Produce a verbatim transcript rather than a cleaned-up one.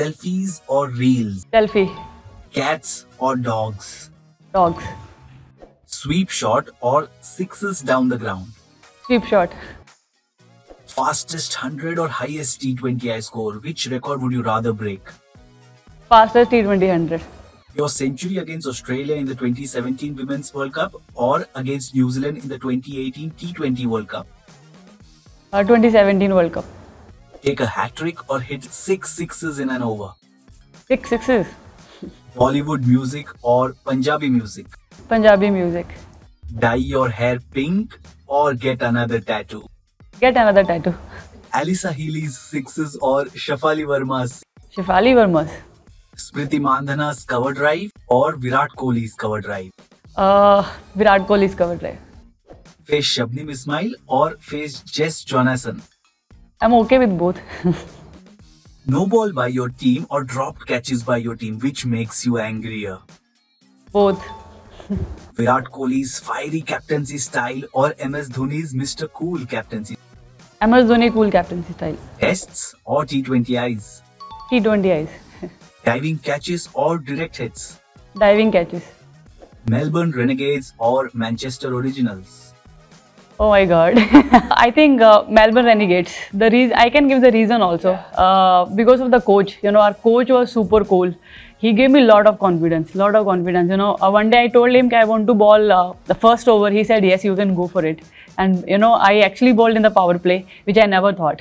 Selfies or reels? Selfie. Cats or dogs? Dogs. Sweep shot or sixes down the ground? Sweep shot. Fastest one hundred or highest T twenty I score? Which record would you rather break? Fastest T twenty one hundred. Your century against Australia in the twenty seventeen Women's World Cup or against New Zealand in the twenty eighteen T twenty World Cup? Uh, twenty seventeen World Cup. Take a hat-trick or hit six sixes in an over? Six sixes. Bollywood music or Punjabi music? Punjabi music. Dye your hair pink or get another tattoo? Get another tattoo. Alyssa Healy's sixes or Shafali Verma's? Shafali Verma's. Smriti Mandhana's cover drive or Virat Kohli's cover drive? Uh, Virat Kohli's cover drive. Face Shabnim Ismail or face Jess Jonassan? I'm okay with both. No ball by your team or dropped catches by your team, which makes you angrier? Both. Virat Kohli's fiery captaincy style or M S Dhoni's Mister Cool captaincy? M S Dhoni cool captaincy style. Tests or T twenty Is? T twenty Is. Diving catches or direct hits? Diving catches. Melbourne Renegades or Manchester Originals? Oh my God. I think uh, Melbourne Renegades. The reason I can give the reason also uh, because of the coach. You know, our coach was super cool. He gave me a lot of confidence, lot of confidence. You know, uh, one day I told him I want to ball uh, the first over. He said, yes, you can go for it. And you know, I actually bowled in the power play, which I never thought.